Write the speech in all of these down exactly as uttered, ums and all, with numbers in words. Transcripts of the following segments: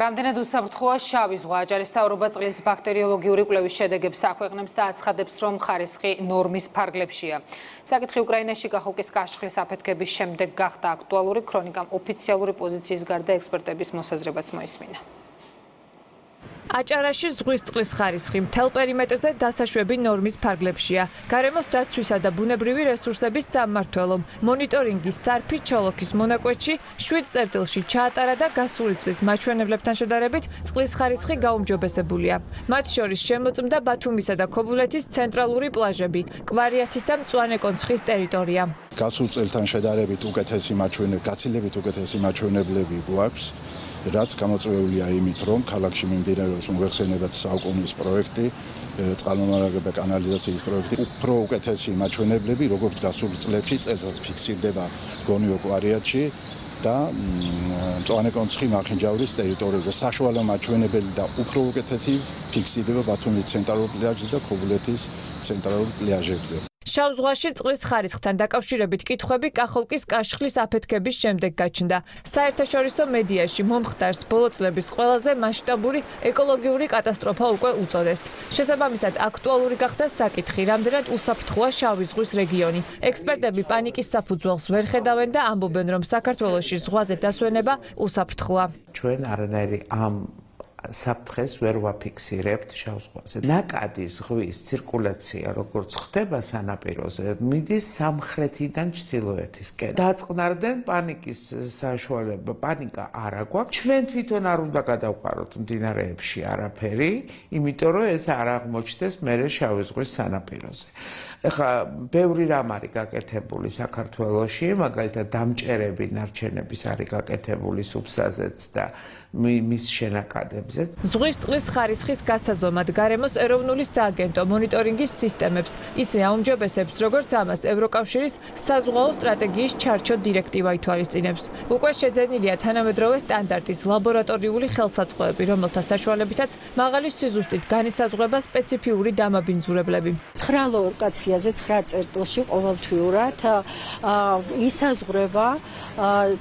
Რამდენად უსაფრთხოა შავი ზღვა, აჭარისთავრობა წყლის ბაქტერიოლოგიური კვლევის შედეგებს აქვეყნებს და აცხადებს, რომ ხარისხი ნორმის ფარგლებშია. Საკითხი უკრაინაში გახოკის კაშხლის აფეთქების შემდეგ გახდა აქტუალური, ქრონიკამ ოფიციალური პოზიციის გარდა ექსპერტების მოსაზრებაც მოისმინა. Აჭარაში ზღვის წყლის ხარისხი მთელ პერიმეტრზე დასაშვები ნორმის ფარგლებშია. გარემოს დაცვისა და ბუნებრივი რესურსების სამმართველომ მონიტორინგის სარფი ჩოლოქის მონაკვეთში შვიდ წერტილში ჩაატარა და გასული წლის მაჩვენებლებთან შედარებით წყლის ხარისხი გაუმჯობესებულია. მათ შორის შემოწმდა ბათუმისა და ქობულეთის ცენტრალური პლაჟები, კვარიათის და მწვანე კონცხის ტერიტორია. გასულ წელთან შედარებით უკეთესი მაჩვენებლები, გაცილებით უკეთესი მაჩვენებლები გვაქვს. რაც გამოწვეულია იმით, რომ ქალაქში მიმდინარეობს მოხსენებაც საუკუნის პროექტი, წყალმომარაგება კანალიზაციის პროექტი, უფრო უკეთესი მაჩვენებლები, როგორც გასულ წლებში წელსაც ფიქსირდება გონიო კვარიათში და მწვანე კონცხი მახინჯაურის ტერიტორიაზე. საშუალო მაჩვენებელი და უფრო უკეთესი ფიქსირდება ბათუმის ცენტრალურ პლაჟზე და ქობულეთის ცენტრალურ პლაჟებზე. შავ ზღვაში წყლის ხარისხთან დაკავშირებით კითხვები კახოვკის კაშხლის აფეთქების შემდეგ გაჩნდა. საერთაშორისო მედიაში მომხდარს ბოლო წლების ყველაზე მასშტაბური ეკოლოგიური კატასტროფა უკვე უწოდეს. შესაბამისად, აქტუალური გახდა საკითხი, რამდენად უსაფრთხოა შავი ზღვის რეგიონი. ექსპერტები პანიკის საფუძველს ვერ ხედავენ და ამბობენ, რომ საქართველოში ზღვაზე დასვენება უსაფრთხოა. ჩვენ არანაირი ამ საფრთხეს ვერ ვაფიქსირებთ შავ ზღვაზე. ნაკადი ზღვის ცირკულაცია როგორც ხდება სანაპიროზე, მიდის სამხრეთიდან ჩრდილოეთისკენ. დაწყნარდნენ პანიკის საშუალება, პანიკა არ აგვაქვს. ჩვენ თვითონ არ უნდა გადავყაროთ მდინარეებში არაფერი, იმიტომ რომ ეს არ აღმოჩნდეს მერე შავი ზღვის სანაპიროზე. ეხლა ბევრი რამ არის გაკეთებული საქართველოში, მაგალითად დამჭერები ნარჩენების არის გაკეთებული სუფსაზეც და მის შენაკადებზე. ზღვის წყლის ხარისხის გასაზომად გარემოს ეროვნული სააგენტო მონიტორინგის სისტემებს ისე აუმჯობესებს, როგორც ამას ევროკავშირის საზღვაო სტრატეგიის ჩარჩო დირექტივა ითვალისწინებს. უკვე შეძენილია თანამედროვე სტანდარტის ლაბორატორიული ხელსაწყოები, რომელთა საშუალებითაც მაღალი სიზუსტით განისაზღვრება სპეციფიური დამაბინძურებლები. ცხრა ლოკაცია ცხრა წერტილში ყოველთვიურად ისაზღვრება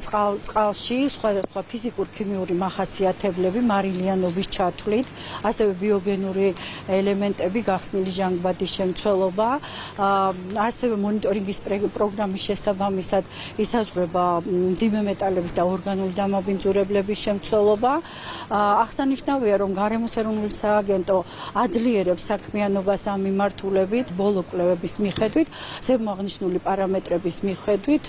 წყალში სხვადასხვა ფიზიკურ-ქიმიური მახასიათებლები, მარილიანობის ჩათვლით, ასევე ბიოგენური ელემენტები, გახსნილი ჟანგბადის შემცველობა, ასევე მონიტორინგის პროგრამის შესაბამისად ისაზღვრება მძიმე მეტალების და ორგანული დამაბინძურებლების შემცველობა. აღსანიშნავია, რომ გარემოს ეროვნული სააგენტო აძლიერებს საქმიანობას ამ მიმართულებით, ბოლო კვლევებს მიხედვით, ზემო აღნიშნული პარამეტრების მიხედვით,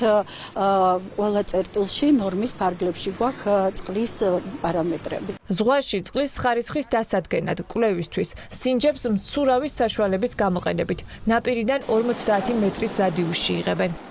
ყველა წერტილში ნორმის ფარგლებში გვაქვს წყლის პარამეტრები. ზღვაში წყლის ხარისხის დასადგენად კვლევისთვის სინჯებს მცურავი საშუალების გამოყენებით, ნაპირიდან ორმოცდაათი მეტრის რადიუსში იღებენ.